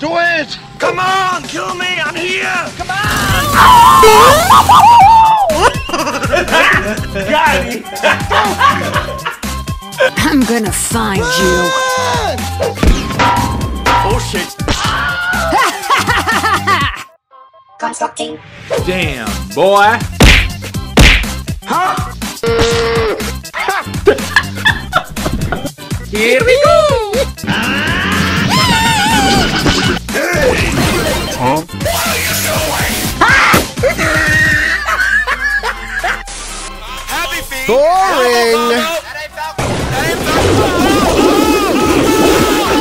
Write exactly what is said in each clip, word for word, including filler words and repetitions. Do it! Come on, kill me! I'm here! Come on! Got it! I'm gonna find Run! you! Oh shit! Constructing. Damn, boy! Huh? Here we go! Huh? What are you doing? Happy feet! Boring!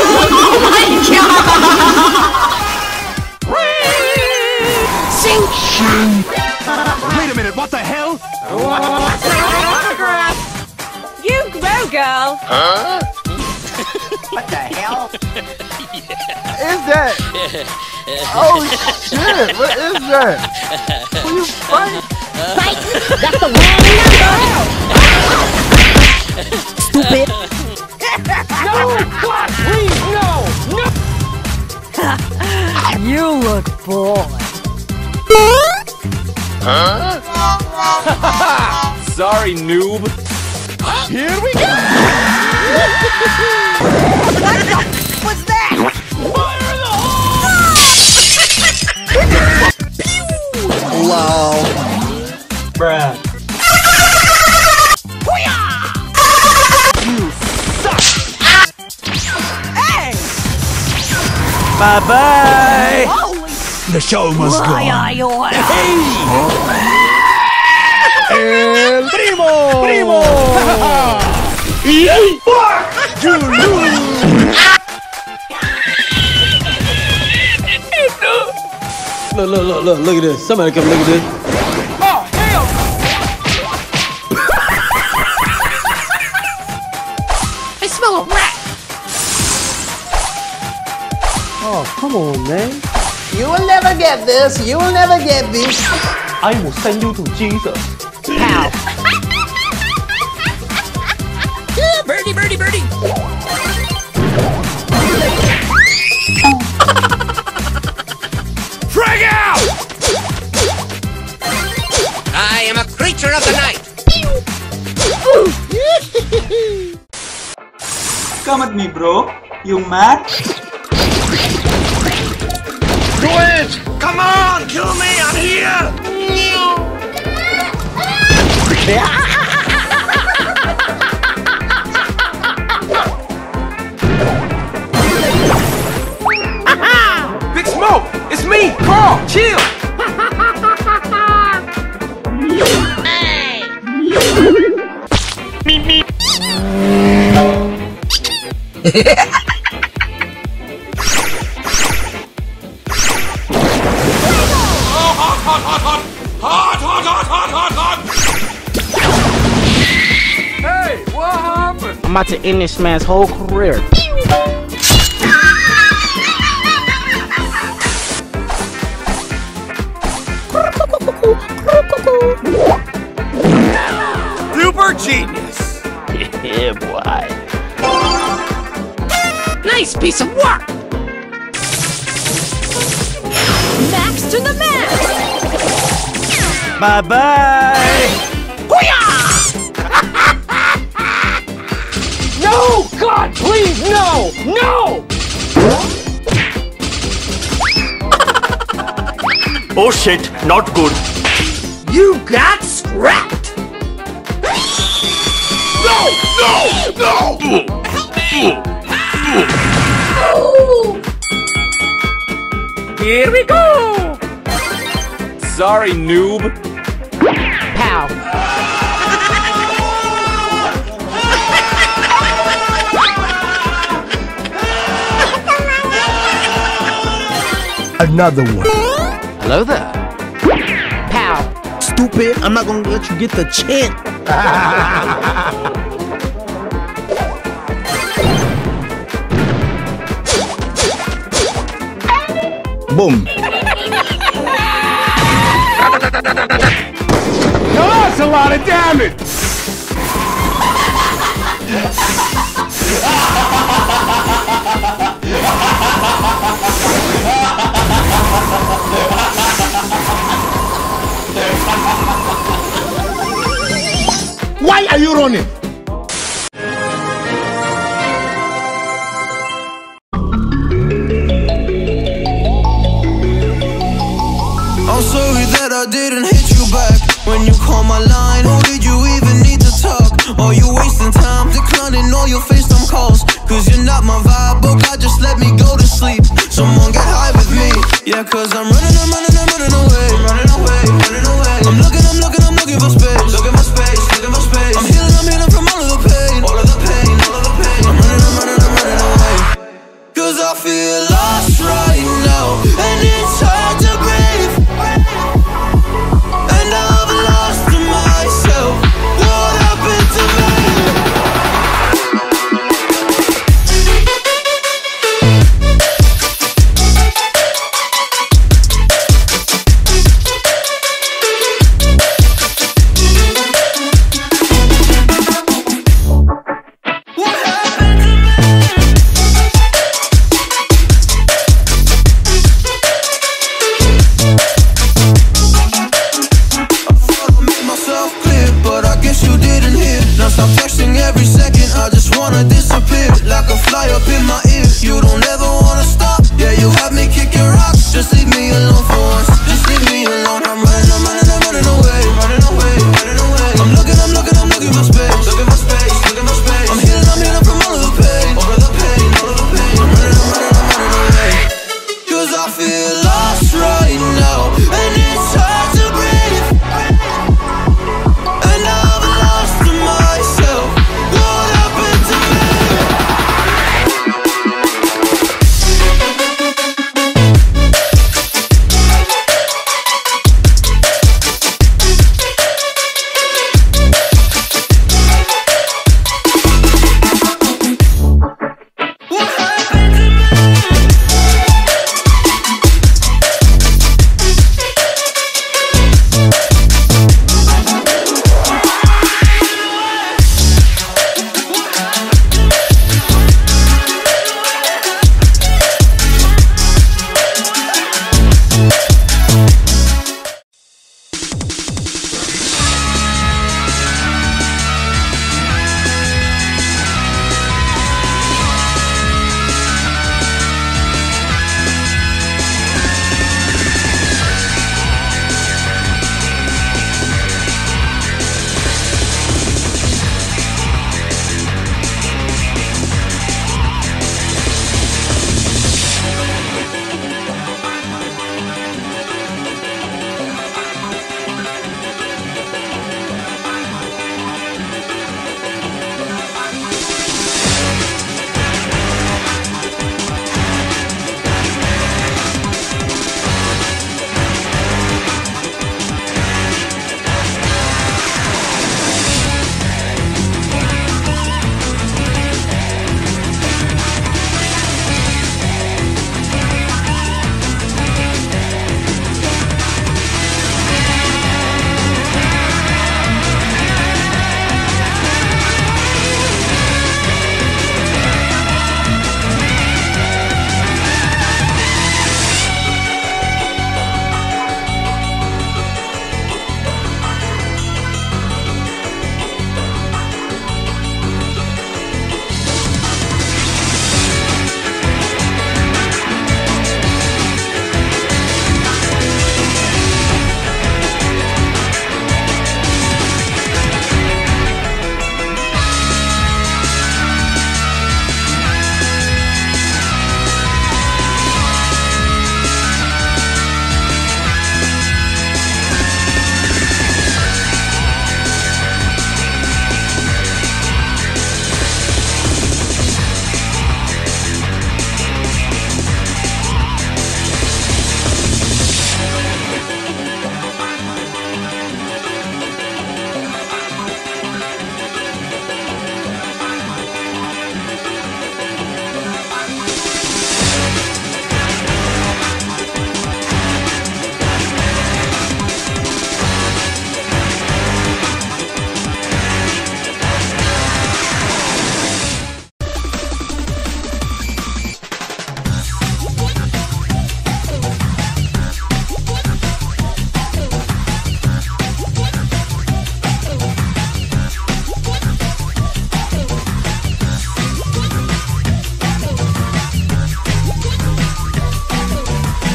Oh my god! Sink! Wait a minute, what the hell? Autograph! You go, girl! Huh? What the hell? Is that? Oh shit! What is that? Will you fight? Fight! That's the wrong number! Stupid! No! God, please! No! No! You look bored. Huh? Sorry, noob. Here we go! What the f was that? Fire in the hole! Wow. Bruh. You suck. Hey. Bye bye. Holy the show must go on. Hey. El primo. Primo. Yay! Fuck you, lose. Look, look, look, look, look at this. Somebody come look at this. Oh, hell! I smell a rat! Oh, come on, man. You will never get this. You will never get this. I will send you to Jesus. How? Yeah, birdie, birdie, birdie! I am a creature of the night. Come at me, bro. You mad? Do it! Come on, kill me. I'm here. Big Smoke, it's me, Carl. Chill. Hey, what happened? I'm about to end this man's whole career. Super genius. Yeah, boy. Nice piece of work! Max to the max! Bye-bye! No! God, please, no! No! Oh shit, not good. You got scrapped! No! No! No! Mm. Help me! Mm. Here we go! Sorry, noob. Pow. Another one. Hello there. Pow. Stupid, I'm not gonna let you get the chance. Boom. Now that's a lot of damage. are you running? I'm sorry that I didn't hit you back when you called my line. Or did you even need to talk? Are you wasting time declining all your FaceTime calls? Cause you're not my vibe, but God just let me go to sleep. Someone get high with me. Yeah, cause I'm running, I'm running, I'm running away. I'm running away, running away. I'm looking, I'm looking, I'm looking for space. Looking for space, looking for space. I'm healing, I'm healing from all of the pain. All of the pain, all of the pain. I'm running, I'm running, I'm running away. Cause I feel lost right now, and it's hard to breathe. And I've lost to myself. What happened to me? Every second I just wanna disappear like a fly up in my